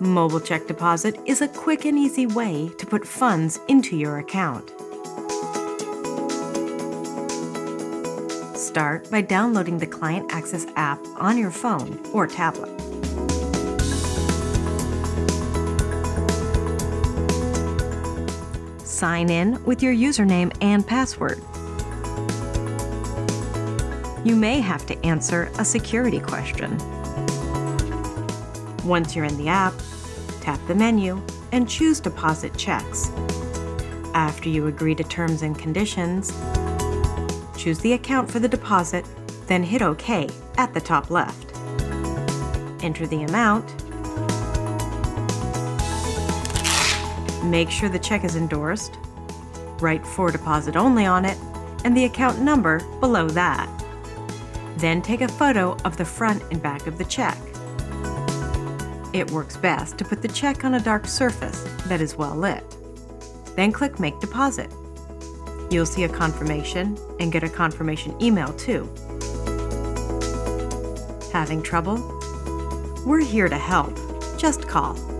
Mobile check deposit is a quick and easy way to put funds into your account. Start by downloading the Client Access app on your phone or tablet. Sign in with your username and password. You may have to answer a security question. Once you're in the app, tap the menu and choose Deposit Checks. After you agree to terms and conditions, choose the account for the deposit, then hit OK at the top left. Enter the amount. Make sure the check is endorsed. Write "for deposit only" on it and the account number below that. Then take a photo of the front and back of the check. It works best to put the check on a dark surface that is well lit. Then click Make Deposit. You'll see a confirmation and get a confirmation email too. Having trouble? We're here to help. Just call.